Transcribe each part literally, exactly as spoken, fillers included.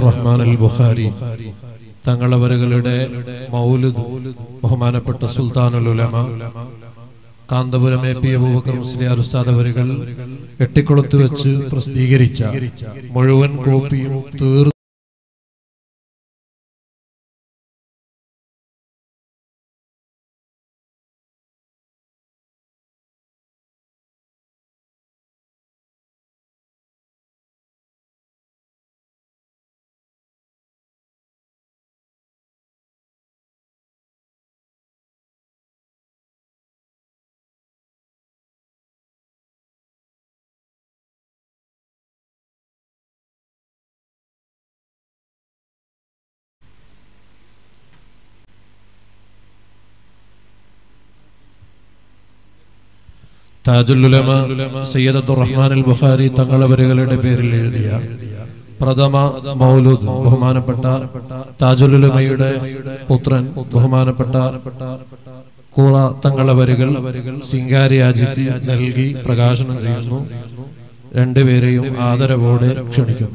الرحمن البخاري تانغلا برجلده مولد مهمانة بطة سلطان العلماء كاندبورة مبي أبو بكر مسليار أستاذ برجل اتكلت وجه برسديكريتشا مروان كوبي تور تاج العلماء سيد عبد الرحمن البخاري تنقل برجلده بيرل ديا، برادما مولود بهمانة بطة تاج العلماء يده بطرن بهمانة بطة كورا تنقل برجل سينغاري أجيبي نلغي برجاشن ريانو، رند بيريوم آدر بوده شنيكم.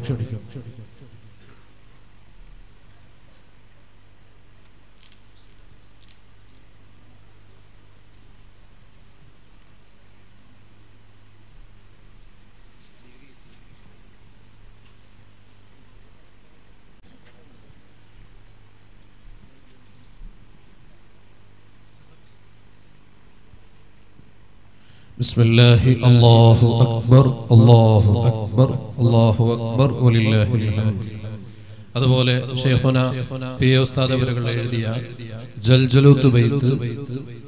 بسم الله الله أكبر الله أكبر الله أكبر ولله الحمد. هذا بوله شيخنا بيه أستاذ برجل يرديا جلجلو تبيت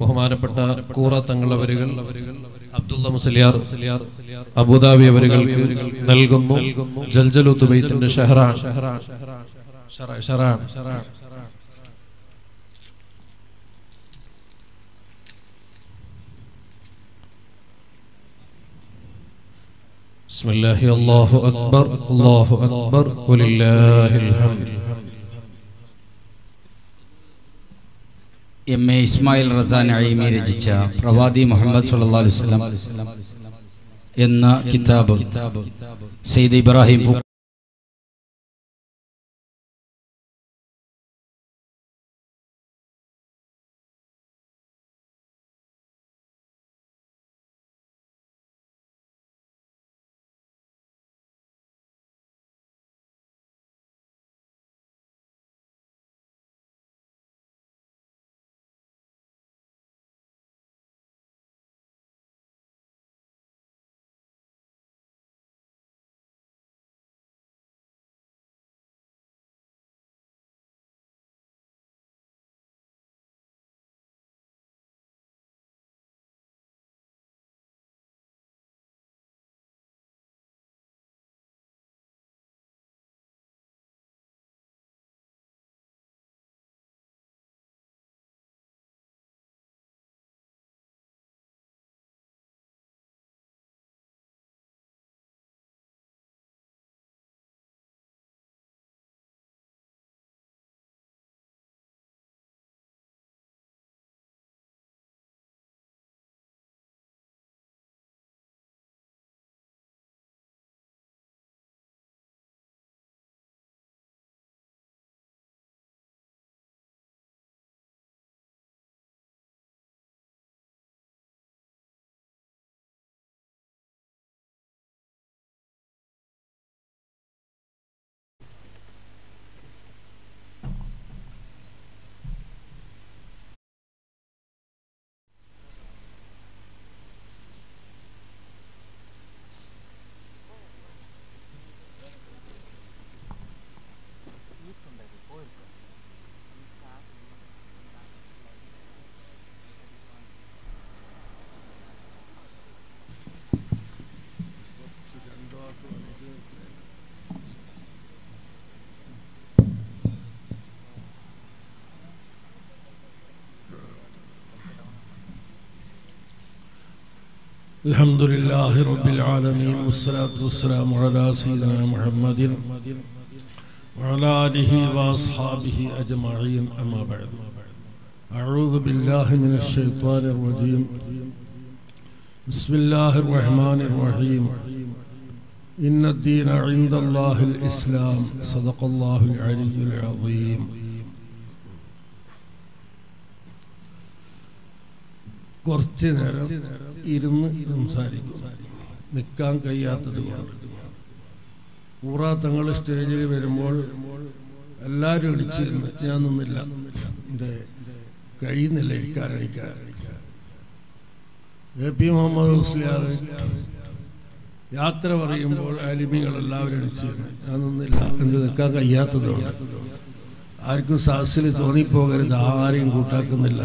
وهمانة بطة كورا تنقل برجل عبد الله مسليار أبو دابي برجل نلقمو جلجلو تبيت من شهران شرع شرع بسم الله الله أكبر الله أكبر ولله الحمد. M A Ismail Raza Naeemi രചിച്ച പ്രവാദി മുഹമ്മദ് സ്വല്ലല്ലാഹു അലൈഹി വസല്ലം എന്ന കിതാബ് സയ്യിദ് ഇബ്രാഹിം الحمد لله رب العالمين والصلاة والسلام على سيدنا محمد وعلى آله وأصحابه أجمعين أما بعد أعوذ بالله من الشيطان الرجيم بسم الله الرحمن الرحيم إن الدين عند الله الإسلام، صدق الله العلي العظيم. കുറച്ചു നേരം ഇരുന്ന് സംസാരിക്കും, നിൽക്കാൻ കഴിയാത്തത് കൊണ്ട്. ഊറാ തങ്ങൾ സ്റ്റേജിൽ വരുമ്പോൾ എല്ലാവരും ഇടിച്ച് ഞാൻ നിന്നില്ല, എൻ്റെ കഴിയുന്നില്ല ഇരിക്കാൻ അടിക്കാൻ. എ പി മുഹമ്മദ് മുസ്ലിയാർ യാത്ര പറയുമ്പോൾ ആലിമികൾ എല്ലാവരും എണിച്ചിരുന്നു, ഞാൻ നിന്നില്ല, എന്ത് നിൽക്കാൻ കഴിയാത്തതുകൊണ്ട്. ആർക്കും സാഹസിൽ തോന്നിപ്പോകരുത്, ആരെയും കൂട്ടാക്കുന്നില്ല,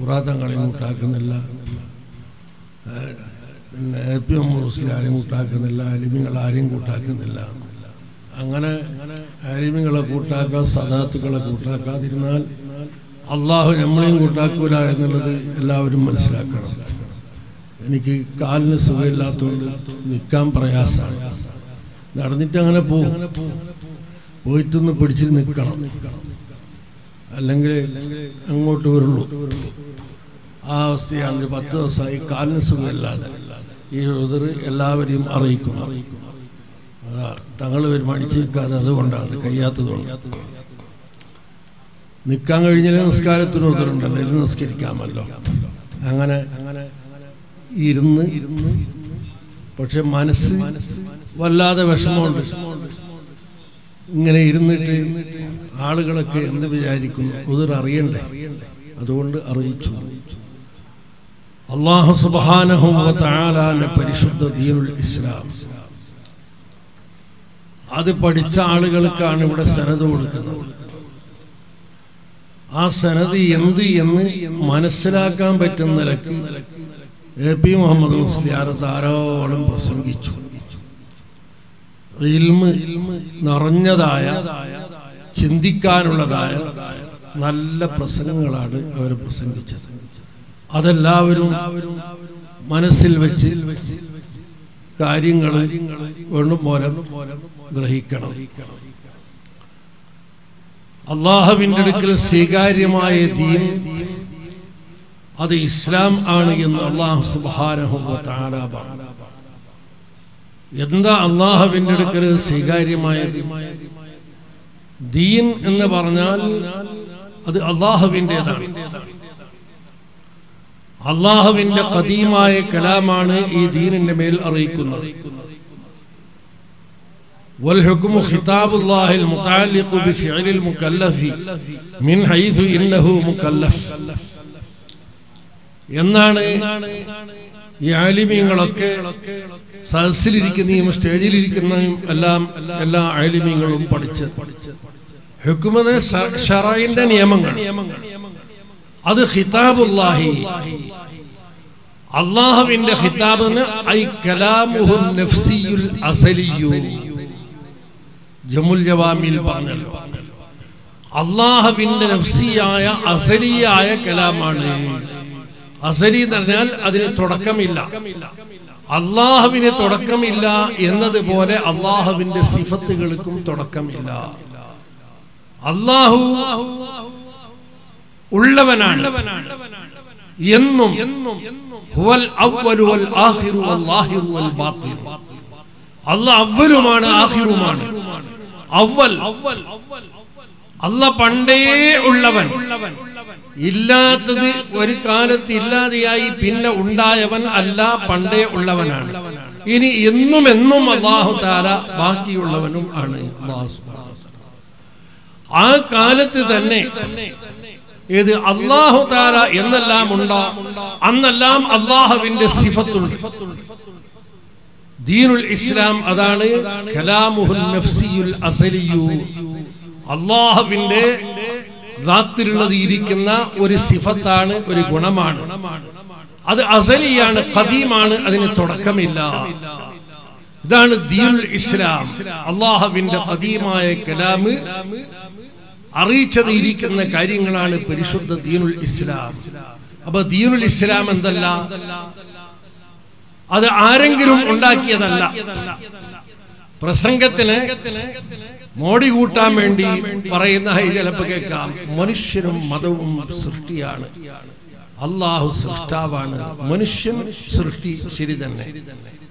ഉറാത്തങ്ങളെയും കൂട്ടാക്കുന്നില്ല, പിന്നെ എ പി എം മുസ്ലിം ആരെയും കൂട്ടാക്കുന്നില്ല, ആലിമികൾ ആരെയും കൂട്ടാക്കുന്നില്ല. അങ്ങനെ ആലിമികളെ കൂട്ടാക്കുക, സദാത്തുക്കളെ കൂട്ടാക്കാതിരുന്നാൽ അള്ളാഹു നമ്മളെയും കൂട്ടാക്കൂല എന്നുള്ളത് എല്ലാവരും മനസ്സിലാക്കണം. എനിക്ക് കാലിന് സുഖമില്ലാത്തതുകൊണ്ട് നിൽക്കാൻ പ്രയാസമാണ്. നടന്നിട്ട് അങ്ങനെ പോകും, പോയിട്ടൊന്ന് പിടിച്ച് നിൽക്കണം, അല്ലെങ്കിൽ അങ്ങോട്ട് വരുള്ളൂ. ആ അവസ്ഥയാണ്. പത്ത് ദിവസമായി കാലിന് സുഖമില്ലാതെ. ഈ ഉദർ എല്ലാവരെയും അറിയിക്കും. തങ്ങൾ വരുമാനിച്ച് നിൽക്കാതെ അതുകൊണ്ടാണ്, കഴിയാത്തതുകൊണ്ട്. നിൽക്കാൻ കഴിഞ്ഞാൽ നിസ്കാരത്തിന് ഉദറുണ്ടല്ലോ, ഇരുന്ന് നിസ്കരിക്കാമല്ലോ. അങ്ങനെ ഇരുന്ന് ഇരുന്ന് പക്ഷെ മനസ്സ് വല്ലാതെ വിഷമമുണ്ട്. ഇങ്ങനെ ഇരുന്നിട്ട് ആളുകളൊക്കെ എന്ത് വിചാരിക്കും, ഉദർ അറിയണ്ടേ? അതുകൊണ്ട് അറിയിച്ചു. അല്ലാഹു സുബ്ഹാനഹു വ തആലാന്റെ പരിശുദ്ധ ദീനുൽ ഇസ്ലാം, അത് പഠിച്ച ആളുകൾക്കാണ് ഇവിടെ സനത് കൊടുക്കുന്നത്. ആ സനത് എന്ത് എന്ന് മനസ്സിലാക്കാൻ പറ്റുന്ന നിലക്ക് എ പി മുഹമ്മദ് മുസ്ലിയാർ ധാരാളം പ്രസംഗിച്ചു. ഇൽമ് നിറഞ്ഞതായ, ചിന്തിക്കാനുള്ളതായ നല്ല പ്രസംഗങ്ങളാണ് അവർ പ്രസംഗിച്ചത്. അതെല്ലാവരും മനസ്സിൽ വെച്ച് കാര്യങ്ങൾ വേണം പോലെ ഗ്രഹിക്കണം. അള്ളാഹുവിൻ്റെ അടുക്കൽ സ്വീകാര്യമായ ദീൻ അത് ഇസ്ലാം ആണ് എന്ന് അള്ളാഹു സുബ്ഹാനഹു വ തആല പറഞ്ഞു. എന്താ അള്ളാഹുവിൻ്റെ അടുക്കൽ സ്വീകാര്യമായ ദീൻ എന്ന് പറഞ്ഞാൽ അത് അള്ളാഹുവിൻ്റെതാണ്. അള്ളാഹുവിന്റെ ഖദീമായ കലാമാണ് ഈ ദീനിന്റെ മേൽ അറിയിക്കുന്നത്. والحكم خطاب الله المتعلق بفعل المكلف من حيث انه مكلف എന്നാണ് ഈ ആലിമീങ്ങളൊക്കെ സദസ്സിലിരിക്കുന്നതും സ്റ്റേജിലിരിക്കുന്നതും എല്ലാം എല്ലാ ആലിമീങ്ങളും പഠിച്ചത്. ഹുക്മന ശറഇന്റെ നിയമങ്ങൾ അത് ഖിതാബുല്ലാഹി, അല്ലാഹുവിന്റെ ഖിതാബാണ്. ഐ കലാമുഹു നഫ്സിയുൽ അസലിയു, ജമുൽ ജവാമിൽ പറഞ്ഞല്ലോ, അല്ലാഹുവിന്റെ നഫ്സിയായ അസലിയായ കലാമാണ്. അസലി എന്ന് പറഞ്ഞാൽ അതിന് തുടക്കമില്ല. അല്ലാഹുവിന് തുടക്കമില്ല എന്നതുപോലെ അല്ലാഹുവിന്റെ സിഫത്തുകൾക്കും തുടക്കമില്ല. അല്ലാഹു ഉള്ളവനാണ് എന്നും, ഹുവൽ അവ്വലു വൽ ആഖിറു വൽ ലാഹിറു വൽ ബാത്തിൻ. അല്ലാഹ് അവ്വലുമാണ് ആഖിറുമാണ്. അവ്വൽ അല്ലാഹ് പണ്ടേ ഉള്ളവൻ, ഇല്ലാത്തത് ഒരു കാലത്ത് ഇല്ലാതെയായി പിന്നെ ഉണ്ടായവൻ അല്ല, പണ്ടേ ഉള്ളവനാണ്. ഇനി എന്നും എന്നും അല്ലാഹു തആല ബാക്കിയുള്ളവനും ആണ്. ആ കാലത്ത് തന്നെ ഇത് അല്ലാഹു തആല എന്നെല്ലാം ഉണ്ടോ അന്നെല്ലാം അല്ലാഹുവിന്റെ സിഫത്തുണ്ട്. ദീനുൽ ഇസ്ലാം അതാണ്, കലാമുഹുൽ നഫ്സിയുൽ അസലിയു, അല്ലാഹുവിന്റെ ദാത്തിലുള്ളത് ഇരിക്കുന്ന ഒരു സിഫത്താണ്, ഒരു ഗുണമാണ്. അത് അസലിയാണ്, ഖദീമാണ്, അതിന് തുടക്കമില്ല. ഇതാണ് ദീനുൽ ഇസ്ലാം. അല്ലാഹുവിന്റെ ഖദീമായ കലാം അറിയിച്ചത് ഇരിക്കുന്ന കാര്യങ്ങളാണ് പരിശുദ്ധ ദീനുൽ ഇസ്ലാം. അപ്പൊ ദീനുൽ ഇസ്ലാം എന്തല്ല, അത് ആരെങ്കിലും ഉണ്ടാക്കിയതല്ല. പ്രസംഗത്തിന് മോടി കൂട്ടാൻ വേണ്ടി പറയുന്ന ചിലപ്പോ കേൾക്കാം, മനുഷ്യനും മതവും സൃഷ്ടിയാണ്. അല്ലാഹു സൃഷ്ടാവാണ്, മനുഷ്യൻ സൃഷ്ടി ശരി തന്നെ.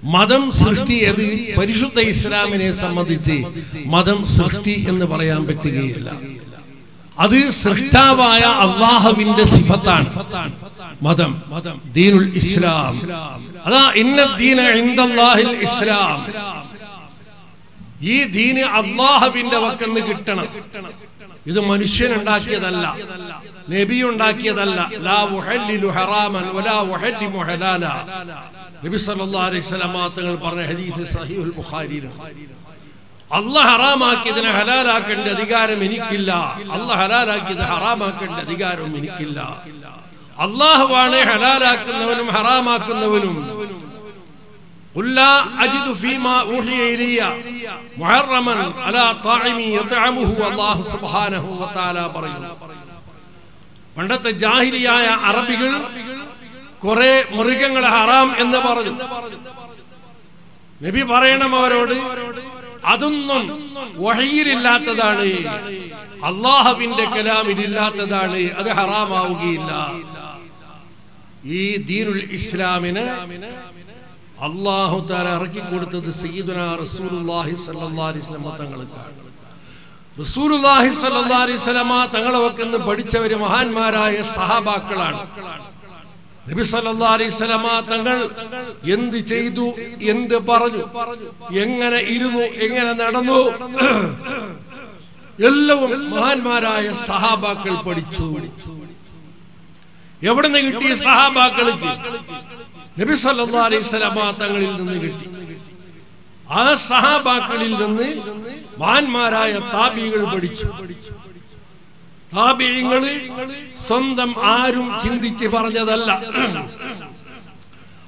Madam Sirti, Parishu the Islam in Samaditi, Madam Sirti in the Barayam Betigila. Adi Sirtavaya Allah Winda Sifatan, Madam, Madam, Dinul Islam. Allah Inna Dina Indallah Islam. Ye Dini Allah Winda Wakan the Gitana. This Manishan and Dakiadalla, Nebiun Dakiadalla, La Wahedi Luharaman, Wala Wahedi Mohadana. Nabi Sallallahu Alaihi Wasallam Barna Hadith Sahih Bukhari. Allah Harama Kidna Halala Kandadigar Minikilla, Allah Halala Kid Harama Kandadigar Minikilla, Allah Wane Halala Kundavinum Harama Kundavinum. Ulla Ajidu Fima Uhiya Muharraman Ala Taimi Yatamuhu Allah Subhanahu wa Ta'ala Barayum. Pandata Jahiliya Arabigul. Kore Murigangal Haram in the Baradu. Maybe Barana Marodi Adunun Wahiri Latadani Allah have in the Kalami Latadani Ada Harama Ugila Ye Dinul Islamina Allah who Taraki Kurta the Sayyiduna Rasulullah Sallallahu Alaihi Wasallam. Rasulullah Sallallahu Alaihi Wasallam Tangalawakan the Badichavari Mahan Mara Sahaba Kalan. Nabi Sallallahu Alaihi Wasallam Tangal Yendi Chaidu Yendi Paraju Yengana Irunu Yengana Nadanu Yellavum Mahanmaraya Sahabakal Padichu Yavadana Gitti Sahabakaliki Nabi Sallallahu Alaihi Wasallam Tangalil Nunni Gitti Aa Sahabakalil Nunni Mahanmaraya Tabigal Padichu Tabi Ingali, Sundam Arum Chindichi Varajadalla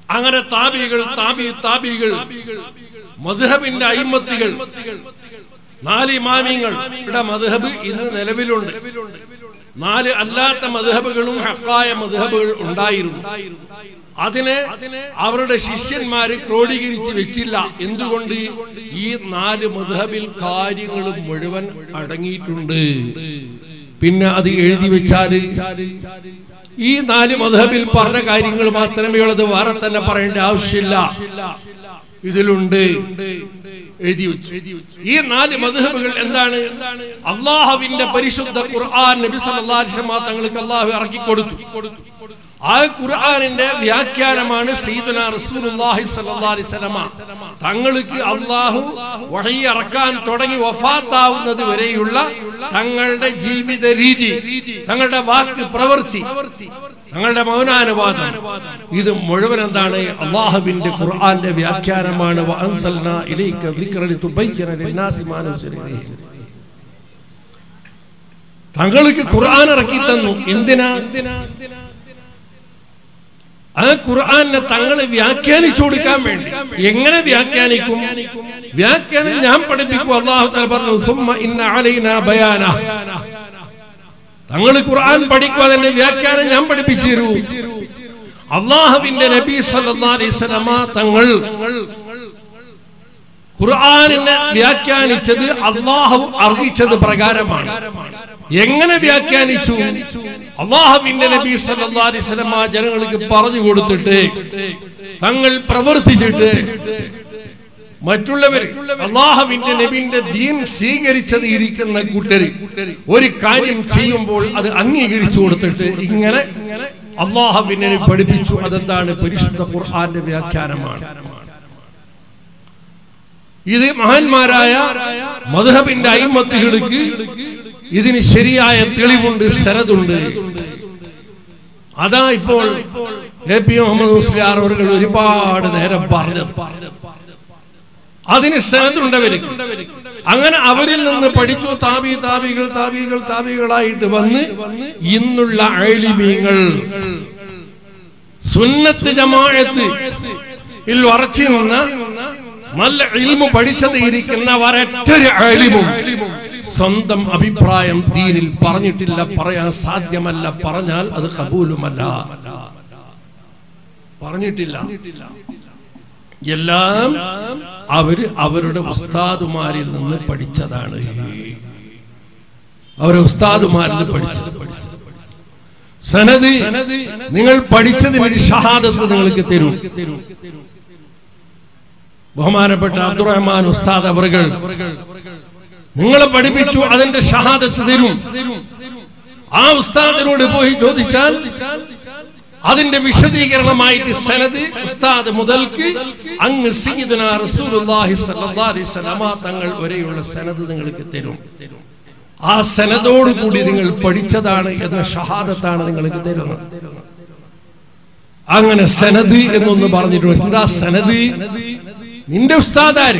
Angara Tabigal, Tabi Tabigal, Madhab in the Imatigal, Nali Mamingal, Madhabu in the Elevilund, Nali Alata Madhabagalum Hakaya Madhabul Undairu Adine, our decision married Rodigiri Chivilla, Induundi, Yid Nadi Madhabil Kadi Mudavan Adangi Tunde. Pinna the Edi Vichari E. Nadi Madhabil Parna guiding the Matramio, the Varat and the Parenda Shilla Idilunde Edi. E. Nadi Madhabil and then Allah having the Parish of the Quran, Nebisal Allah, Shamatangala, Arkikurdu. I Quran in there, Yakaraman, Sidana, Rasulullah, Sallallahu Alaihi Wasallam, Tangaluki, Allah, Wahi Arakan, Totagi, Wafata, the Vereula. Tangalda Jibi the Ridi, Tangalda Vaki Pravarti, Tangalda Mauna and Avada, either Murder and Dane, Allah have been the Quran, the Vyakaraman of Ansalna, Ilika, Likari to Baker and Nasiman of Siri Tangaliki Quran Rakitan, Indina, A Quran, the Tangal Vyakani Chodikam, Yangana Vyakanikum. Vyakan and Hampadiku Allah, Talbanu Summa in Alina Bayana Tangal Quran, particularly Vyakan and Hampadipiru. Allah have in the Nabi Sallallahu Alaihi Wasallam, Tangal Quran and Vyakan each other, Allah are each other Bragaraman. Yangana Vyakan each Allah have in the Nabi Sallallahu Alaihi Wasallam, generally Paradi would take Tangal Pravarti. Matullah, Allah have in the Nebin the Dean seeing each other, each and the Guteri, very kind and Chiumbo, other Angirichu, Allah have in any Padipichu other than a Parish of the Quran, the Vyakaraman. Either Mahan Maraya, Mother have in Daimatiliki, either Syria and Telivund, Saradunde, Ada Ipol, Happy Homosliar or Ripard, and the head of Barnett. Adin is Sandra Davidic. Angan Averil and the Padicho Tabi, Tabigal, Tabigal, Tabigalite, Vane, Yinula, Aili Bingal Sunnat Jamaati, Ilwarachina, Mal Ilmu Padicha, the Irikan Navarat, Ailibu, Sundam Abiprayam, Dinil, Parnitilla, Paraya, Satyamala, Paranal, Ad Kabulumada, Parnitilla. Yellam Avari Averada Ustadumari than the Padichadani. Our Ustadumar the Padicha Sanadi Ningal Padicha the Shahada to the Likatiru ബഹുമാനപ്പെട്ട അബ്ദുറഹ്മാൻ ഉസ്താദ് അവറുകൾ നിങ്ങളെ പഠിപ്പിച്ചു അതിന്റെ ഷഹാദത്ത് തരും. ആ ഉസ്താദിനോട് പോയി ചോദിച്ചാൽ അതിന്റെ വിശദീകരണമായിട്ട് സനദ് ഉസ്താദ് മുതൽക്ക് അങ്ങ് സയ്യിദുനാ റസൂലുള്ളാഹി സ്വല്ലല്ലാഹി അലൈഹി വസല്ലം തങ്ങൾ വരെയുള്ള സനദ് നിങ്ങൾക്ക് തരും. ആ സനദോട് കൂടി നിങ്ങൾ പഠിച്ചതാണ് എന്ന ഷഹാദത്താണ് നിങ്ങൾക്ക് തരുന്നത്. അങ്ങനെ സനദ് എന്നൊന്ന് പറഞ്ഞിട്ടുണ്ട്. എന്താ സനദ്? നിന്റെ ഉസ്താദ് ആര്?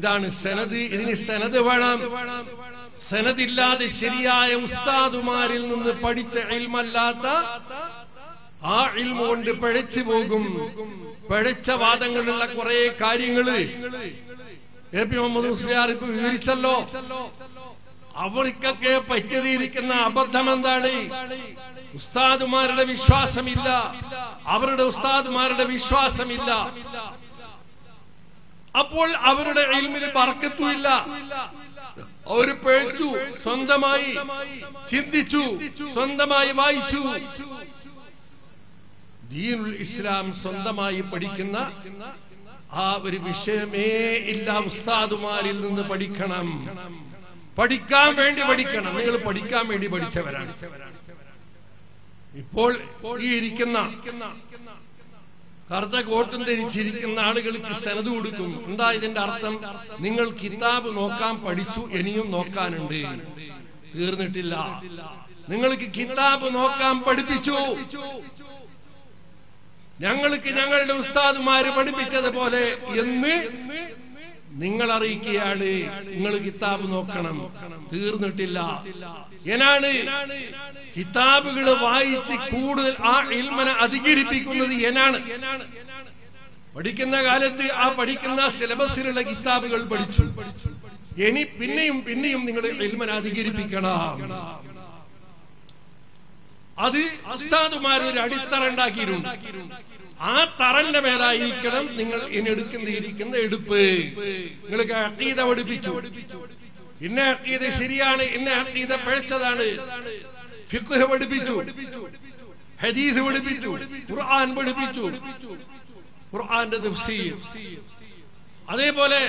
ഇതാണ് സനദ്. ഇതിന് സനദ് വേണം. സനദില്ലാതെ ശരിയായ ഉസ്താദുമാരിൽ നിന്ന് പഠിച്ച ഇൽമല്ലാത്ത ആ ഇൽമ കൊണ്ട് പിഴച്ചു പോകും. പിഴച്ച വാദങ്ങളുള്ള കുറെ കാര്യങ്ങള് എ പി മുഹമ്മദ് മുസ്ലിയാർ ഇപ്പൊ വിവരിച്ചല്ലോ. അവർക്കൊക്കെ പറ്റിയിരിക്കുന്ന അബദ്ധം എന്താണ്? ഉസ്താദുമാരുടെ വിശ്വാസമില്ല, അവരുടെ ഉസ്താദുമാരുടെ വിശ്വാസമില്ല. അപ്പോൾ അവരുടെ ഇൽമിൽ ബർക്കത്തുമില്ല. അവര് പേഴ്ച്ചു, സ്വന്തമായി ചിന്തിച്ചു, സ്വന്തമായി വായിച്ചു. ദീനുൽ ഇസ്ലാം സ്വന്തമായി പഠിക്കുന്ന ആ ഒരു വിഷയമേ ഇല്ല. ഉസ്താദുമാരിൽ നിന്ന് പഠിക്കണം, പഠിക്കാൻ വേണ്ടി പഠിക്കണം. നിങ്ങൾ പഠിക്കാൻ വേണ്ടി പഠിച്ചവരാണ്. ഇപ്പോൾ ഈ ഇരിക്കുന്ന കറുത്ത കോട്ടും ധരിച്ചിരിക്കുന്ന ആളുകൾക്ക് സനദ് കൊടുക്കുന്നു. എന്താ ഇതിന്റെ അർത്ഥം? നിങ്ങൾ കിതാബ് നോക്കാൻ പഠിച്ചു, ഇനിയും നോക്കാനുണ്ട്, തീർന്നിട്ടില്ല. നിങ്ങൾക്ക് കിതാബ് നോക്കാൻ പഠിപ്പിച്ചു. ഞങ്ങൾക്ക് ഞങ്ങളുടെ ഉസ്താദുമാര് പഠിപ്പിച്ചതുപോലെ എന്ന് നിങ്ങൾ അറിയിക്കുകയാണ്. നിങ്ങൾ കിതാബ് നോക്കണം, തീർന്നിട്ടില്ല. എന്നാണ് കിതാബുകൾ വായിച്ച് കൂടുതൽ ആ ഇൽമനെ അധികരിപ്പിക്കുന്നത്. എന്നാണ് പഠിക്കുന്ന കാലത്ത് ആ പഠിക്കുന്ന സിലബസിലുള്ള കിതാബുകൾ പഠിച്ചു, ഇനി പിന്നെയും പിന്നെയും നിങ്ങൾ ഇൽമനെ അധികരിപ്പിക്കണം. അത് ഉസ്താദുമാരൊരു അടിത്തറ ഉണ്ടാക്കിയിട്ടുണ്ട്. ആ തറന്റെ മേലായിരിക്കണം നിങ്ങൾ ഇനി എടുക്കുന്ന ഇരിക്കുന്ന എടുപ്പ്. നിങ്ങൾക്ക് അഖീദ പഠിപ്പിച്ചു, ഇന്ന അഖീദ ശരിയാണ്, ഇന്ന അഖീദ പിഴച്ചതാണ്. ഫിഖ്ഹ് പഠിപ്പിച്ചു, ഹദീസ് പഠിപ്പിച്ചു, ഖുർആൻ പഠിപ്പിച്ചു, ഖുർആന്റെ തഫ്സീർ, അതേപോലെ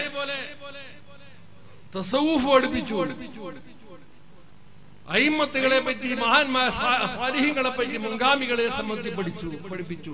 തസവ്വുഫ് പഠിപ്പിച്ചു. അയിമത്തുകളെ പറ്റി, മഹാന്മാർ സാലിഹീങ്ങളെ പറ്റി, മുൻഗാമികളെ സംബന്ധിച്ച് പഠിച്ചു പഠിപ്പിച്ചു.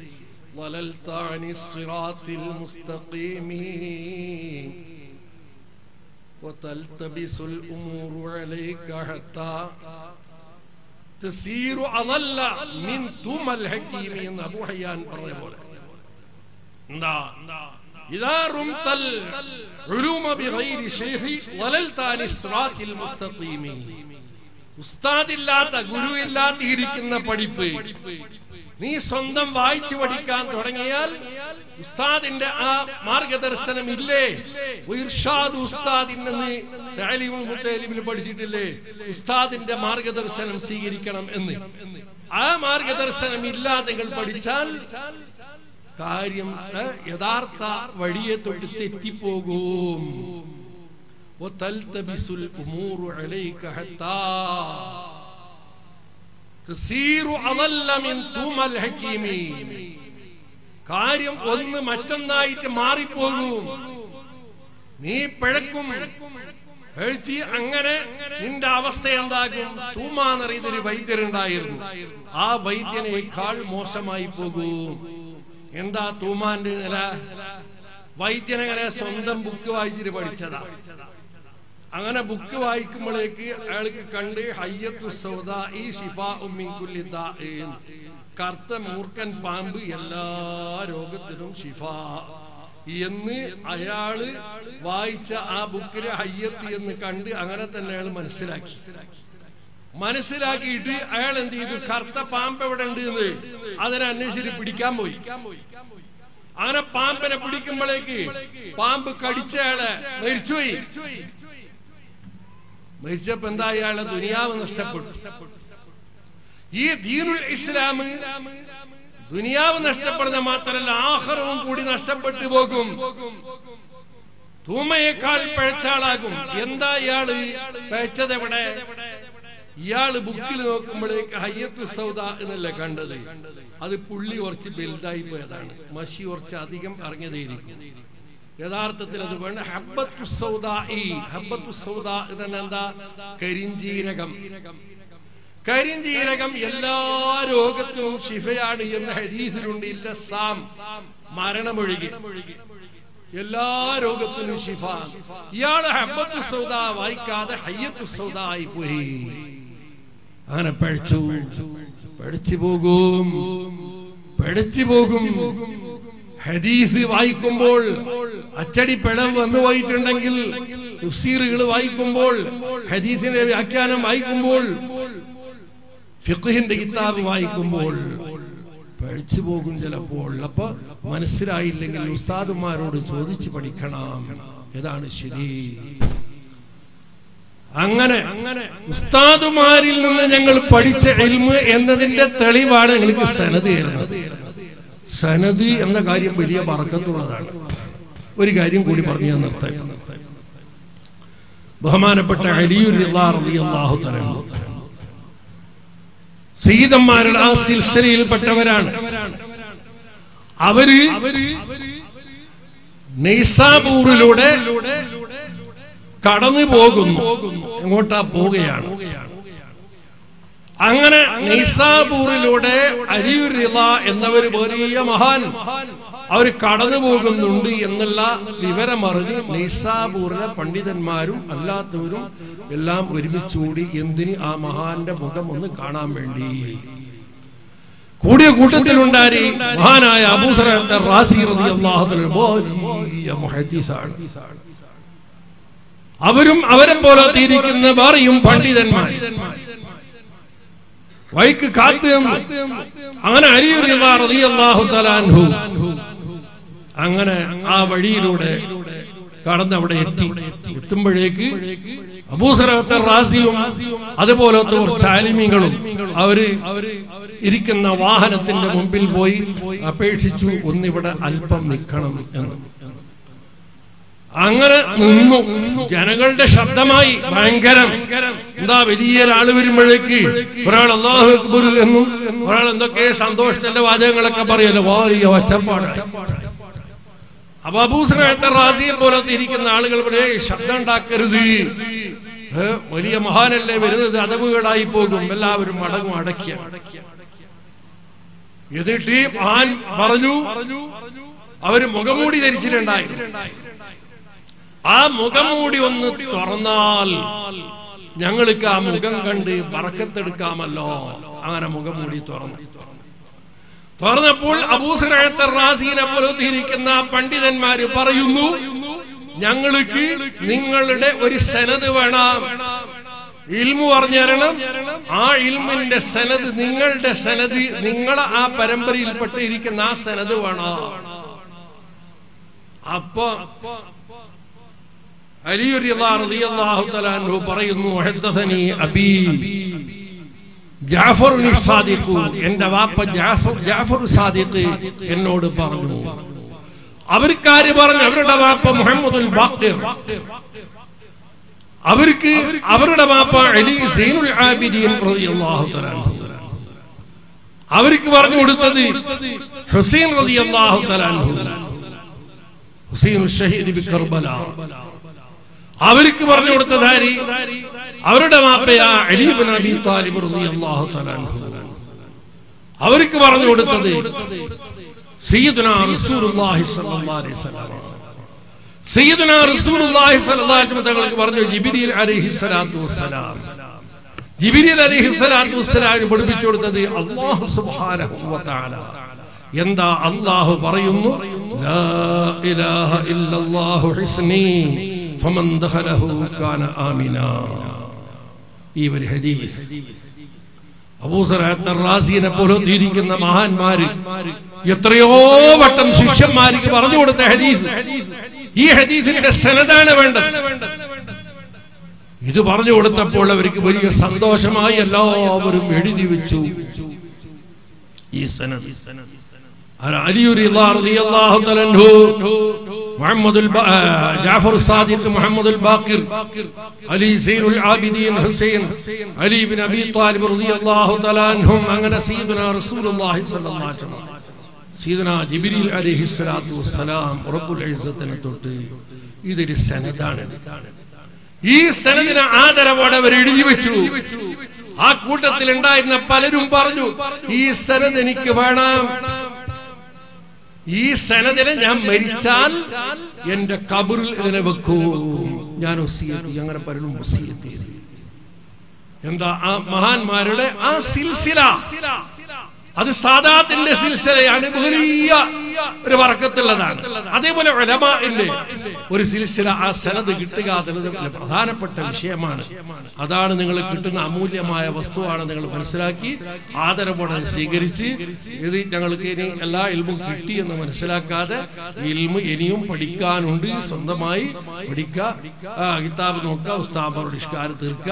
ഉസ്താദില്ലാത്ത, ഗുരു ഇല്ലാത്ത ഇരിക്കുന്ന പഠിപ്പ് നീ സ്വന്തം വായിച്ചു പഠിക്കാൻ തുടങ്ങിയാൽ ഉസ്താദിന്റെ ആ മാർഗദർശനം ഇല്ലേ? പഠിച്ചിട്ടില്ലേ? ഉസ്താദിന്റെ മാർഗദർശനം സ്വീകരിക്കണം എന്ന്. ആ മാർഗദർശനം ഇല്ലാതെ നിങ്ങൾ പഠിച്ചാൽ കാര്യം യഥാർത്ഥ വഴിയെ തൊട്ട് തെറ്റിപ്പോകും. കാര്യം ഒന്ന് മറ്റൊന്നായിട്ട് മാറിപ്പോകും. നീ പിഴക്കും. പിഴച്ച് അങ്ങനെ നിന്റെ അവസ്ഥ എന്താകും? തൂമാന്നറിയതൊരു വൈദ്യരുണ്ടായിരുന്നു, ആ വൈദ്യനേക്കാൾ മോശമായി പോകും. എന്താ തൂമാന്റെ നില? വൈദ്യനങ്ങനെ സ്വന്തം ബുക്ക് വായിച്ചിട്ട് പഠിച്ചതാ. അങ്ങനെ ബുക്ക് വായിക്കുമ്പോഴേക്ക് അയാൾക്ക് കണ്ട് ഹയ്യത്തു സൗദാഇ ശിഫാഉം മിൻ കുല്ലി ദാഇൻ, കറുത്ത മൂർക്കൻ പാമ്പ് എല്ലാ രോഗത്തിനും ശിഫാ എന്ന് അയാള് വായിച്ച ആ ബുക്കിലെ ഹയ്യത്ത് എന്ന് കണ്ട് അങ്ങനെ തന്നെ അയാൾ മനസ്സിലാക്കി. മനസ്സിലാക്കിയിട്ട് അയാൾ എന്ത് ചെയ്തു, കറുത്ത പാമ്പ് എവിടെ ഉണ്ട് എന്ന് അതിനെ അന്വേഷിച്ച് പിടിക്കാൻ പോയി. അങ്ങനെ പാമ്പിനെ പിടിക്കുമ്പോഴേക്ക് പാമ്പ് കടിച്ച അയാളെ മരിച്ചുപോയി. മരിച്ചപ്പോ എന്താ, അയാളെ ദുനിയാവ് നഷ്ടപ്പെട്ടു. ഈ ദീനുൽ ഇസ്ലാം ദുനിയാവ് നഷ്ടപ്പെടുന്ന മാത്രമല്ല ആഖിറവും കൂടി നഷ്ടപ്പെട്ടു പോകും. തൂമയേക്കാൾ പിഴച്ചാളാകും. എന്താ ഇയാള് പിഴച്ചത് എവിടെ? ഇയാള് ബുക്കിൽ നോക്കുമ്പോഴേക്ക് ഹയ്യത്തു സൗദാ എന്നല്ലേ കണ്ടത്, അത് പുള്ളി കുറച്ച് വലുതായി പോയതാണ്, മഷി കുറച്ച് അധികം അറിഞ്ഞതേയിരിക്കും. യഥാർത്ഥത്തിൽ അത് വേണ്ട ഹബ്ബത്തു സൗദാ. ഈ ഹബ്ബത്തു സൗദാ ഇതെന്താ? കരിഞ്ജീരകം. കരിഞ്ജീരകം എല്ലാ രോഗത്തിനും ശിഫയാണ് എന്ന് ഹദീസിലുണ്ട്. ഇല്ല സാം, മരണമൊഴികെ എല്ലാ രോഗത്തിനും ശിഫ. ഇയാള് ഹബ്ബത്തു സൗദാ വായിക്കാതെ ഹയ്യത്തു സൗദാ ആയി പോയി. അങ്ങനെ പഠിച്ചു പഠിച്ചു പോകും പഠിച്ചു പോകും. ഹദീസ് വായിക്കുമ്പോൾ അച്ചടി പിഴവ് വന്നു പോയിട്ടുണ്ടെങ്കിൽ, തഫ്സീറുകൾ വായിക്കുമ്പോൾ, ഹദീസിന്റെ വ്യാഖ്യാനം വായിക്കുമ്പോൾ, ഫിഖ്ഹിന്റെ കിതാബ് വായിക്കുമ്പോൾ പഠിച്ചു പോകും ചിലപ്പോൾ. അപ്പൊ മനസ്സിലായില്ലെങ്കിൽ ഉസ്താദുമാരോട് ചോദിച്ചു പഠിക്കണം, ഏതാണ് ശരി. അങ്ങനെ ഉസ്താദുമാരിൽ നിന്ന് ഞങ്ങൾ പഠിച്ച ഇൽമ് എന്നതിന്റെ തെളിവാണ് ഞങ്ങൾക്ക് സനദ് തരുന്നത്. സനദ് എന്ന കാര്യം വലിയ ബർക്കത്തുള്ളതാണ്. ഒരു കാര്യം കൂടി പറഞ്ഞു ഞാൻ നിർത്താൻ. ബഹുമാനപ്പെട്ട അലി റളിയല്ലാഹു തആല സയ്യിദന്മാരുടെ ആ സിൽസിലയിൽപ്പെട്ടവരാണ്. അവര് നൈസാപൂരിലൂടെ കടന്നു പോകുന്നു. എങ്ങോട്ടാ പോവുകയാണ്? അങ്ങനെ നൈസാപൂരിലൂടെ അലിയുർ റിളാ എന്നവര് വലിയ മഹാൻ അവര് കടന്നു പോകുന്നുണ്ട് എന്നുള്ള വിവരമറിഞ്ഞ് നൈസാപൂരിലെ പണ്ഡിതന്മാരും അല്ലാത്തവരും എല്ലാം ഒരുമിച്ചുകൂടി എന്തിന്, ആ മഹാന്റെ മുഖം ഒന്ന് കാണാൻ വേണ്ടി കൂടിയ കൂട്ടത്തിലുണ്ടായി മഹാനായ അബൂസർ റാസി റളിയല്ലാഹു തആല മുഹദ്ദിസാണ്. അവരും അവരെ പോലെ തിരിക്കുന്ന വേറെയും പണ്ഡിതന്മാർ വൈക്ക് കാത്തു നിന്നു. അങ്ങനെ അലി റളിയല്ലാഹു തആല അൻഹു അങ്ങനെ ആ വഴിയിലൂടെ കടന്നവിടെ എത്തി. എത്തുമ്പോഴേക്ക് അബൂസറഹത്ത് റാസിയും അതുപോലത്തെ കുറച്ച് ആലിമീങ്ങളും അവര് ഇരിക്കുന്ന വാഹനത്തിന്റെ മുമ്പിൽ പോയി അപേക്ഷിച്ചു, ഒന്നിവിടെ അല്പം നിൽക്കണം എന്ന്. അങ്ങനെ നിന്നു. ജനങ്ങളുടെ ശബ്ദമായി ഭയങ്കരം. എന്താ, വലിയൊരാള് വരുമ്പോഴേക്ക് ഒരാൾ അല്ലാഹു അക്ബർ എന്നും ഒരാൾ എന്തൊക്കെ സന്തോഷത്തിന്റെ വാചകങ്ങളൊക്കെ പറയല്ലോ, വലിയ ഒച്ചപ്പാട്. അപ്പൊ അബൂസറഹത്ത് റാസിയെ പോലത്തെ ഇരിക്കുന്ന ആളുകൾ ശബ്ദം ഉണ്ടാക്കരുത്, വലിയ മഹാനല്ലേ വരുന്നത്, അതവുകളായി പോകും. എല്ലാവരും മടങ്ങും, അടയ്ക്കുക. എന്നിട്ട് മഹാൻ പറഞ്ഞു, അവര് മുഖംമൂടി ധരിച്ചിട്ടുണ്ടായി. ആ മുഖംമൂടി ഒന്ന് തുറന്നാൽ ഞങ്ങൾക്ക് ആ മുഖം കണ്ട് ബർക്കത്തെടുക്കാമല്ലോ. അങ്ങനെ മുഖംമൂടി തുറന്നു. തുറന്നപ്പോൾ അബൂസറഹത്ത് റാസിയെ പോലത്തിരിക്കുന്ന പണ്ഡിതന്മാര് പറയുന്നു, ഞങ്ങൾക്ക് നിങ്ങളുടെ ഒരു സനദ് വേണം, ഇൽമു പറഞ്ഞുതരണം. ആ ഇൽമിന്റെ സനദ്, നിങ്ങളുടെ സനദ്, നിങ്ങളെ ആ പരമ്പരയിൽപ്പെട്ട് ഇരിക്കുന്ന ആ സനദ് വേണം. അപ്പൊ അലി റളിയല്ലാഹു തആല അൻഹു പറയുന്നു, ഹദ്ദസനി അബി ജാഫർ സാദിഖ്, എന്റെ വാപ്പ ജാഫർ സാദിഖ് എന്നോട് പറഞ്ഞു. അവർക്കാര് പറഞ്ഞു? അവരുടെ വാപ്പ മുഹമ്മദുൽ ബാഖിർ. അവർക്ക് അവരുടെ വാപ്പ അലി സൈനുൽ ആബിദീൻ റളിയല്ലാഹു തആല അൻഹു. അവർക്ക് പറഞ്ഞു കൊടുത്തത് ഹുസൈൻ റളിയല്ലാഹു തആല അൻഹു, ഹുസൈൻ ഷഹീദ് ബി കർബല. അവർക്ക് പറഞ്ഞു കൊടുത്തത് ആര്? അവരുടെ മാപ്പയാ അലി ഇബ്നു അബീ ത്വാലിബ് റളിയല്ലാഹു തആല അൻഹു. അവർക്ക് പറഞ്ഞു കൊടുത്തത് സയ്യിദുനാ റസൂലുള്ളാഹി സ്വല്ലല്ലാഹി അലൈഹി വസല്ലം. سيدنا رسول الله صلى الله عليه وسلم جبريل عليه الصلاة والسلام جبريل عليه الصلاة والسلام الله سبحانه وتعالى يندى الله بريم لا إله إلا الله حسني فمن دخله كان آمنا إيه الحديث أبو زرع الرازي نقوله ديري كنا ماهان ماري يطريو بطن شيشم ماري كبارد ودت حديث هي حديث السندان بندت هذا بارد ودت بولا بريك بريك سندوش ما يلا أبور مهدي دي بتشو يسند هذا علي رضي الله تعالى عنه محمد البا جعفر الصادق محمد الباقر علي زين العابدين حسين علي بن أبي طالب رضي الله تعالى عنهم عن سيدنا رسول الله صلى الله عليه وسلم سيدنا جبريل عليه الصلاة والسلام رب العزة نتوتي إذا السنة دانة هي السنة من آدرا وارا بريدي بيتشو ها كوتا تلندا إدنا باليروم بارجو هي السنة دني كبارنا ഈ സനദിനെ ഞാൻ മരിച്ചാൽ എൻ്റെ ഖബറിൽ ഇതിനെ വെക്കും ഞാൻ വസിയത്ത് അങ്ങനെ പറയുന്നു വസിയത്ത് ചെയ്തു എന്താ ആ മഹാന്മാരുടെ ആ സിൽസില അത് സാദാത്തിന്റെ സിൽസിലയാണ് വലിയ ഒരു ബർക്കത്തുള്ളതാണ് അതേപോലെ ഉലമാഇന്റെ ഒരു സിൽസില ആ സനദ് കിട്ടുക അതിലെ പ്രധാനപ്പെട്ട വിഷയമാണ് അതാണ് നിങ്ങൾ കിട്ടുന്ന അമൂല്യമായ വസ്തുവാണ് നിങ്ങൾ മനസ്സിലാക്കി ആദരവോടെ സ്വീകരിച്ച് ഇത് ഞങ്ങൾക്ക് ഇനി എല്ലാ ഇൽമും കിട്ടി എന്ന് മനസ്സിലാക്കാതെ ഇൽമു ഇനിയും പഠിക്കാനുണ്ട് സ്വന്തമായി പഠിക്കുക കിതാബ് നോക്കുക ഉസ്താദുമാരുടെ ഇഷ്കാർ തീർക്കുക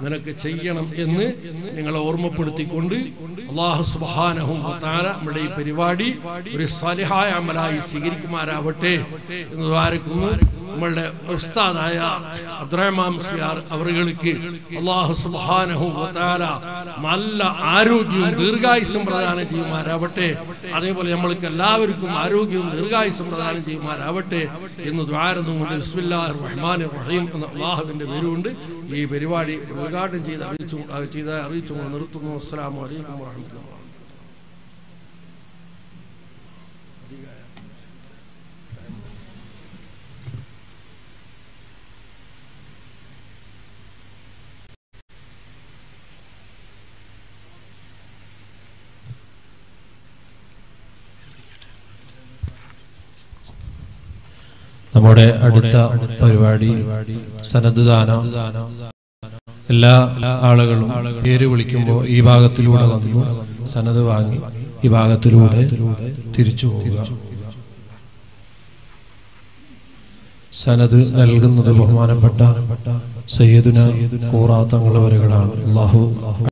അങ്ങനെയൊക്കെ ചെയ്യണം എന്ന് നിങ്ങൾ ഓർമ്മപ്പെടുത്തിക്കൊണ്ട് അല്ലാഹു സുബ്ഹാനഹു വ തആല നമ്മുടെ ഈ പരിപാടി ഒരു صالحاء عملائي سيغير كمارا وطي نظاركم ملد استاد آیا عبد الرحمن مسليار أورغلکي الله سبحانه وتعالى مال آروجيم ديرغاي سمردان جي مارا وطي آده بولي ملک اللاوركم آروجيم ديرغاي سمردان جي مارا وطي إنو دعارنو بسم الله الرحمن الرحيم إن الله بند بيروند يي بريواري ولغاتن جيدا جيدا عريتون ونرتون والسلام عليكم ورحمة الله നമ്മുടെ അടുത്ത പരിപാടി സനദ് ദാനം എല്ലാ ആളുകളും പേര് വിളിക്കുമ്പോൾ ഈ ഭാഗത്തിലൂടെ വന്നു സനദ് വാങ്ങി ഈ ഭാഗത്തിലൂടെ തിരിച്ചു പോവുക സനദ് നൽകുന്നത് ബഹുമാനപ്പെട്ട സയ്യിദുനാ ഖുറാ തങ്ങൾ വരികളാണ് അല്ലാഹു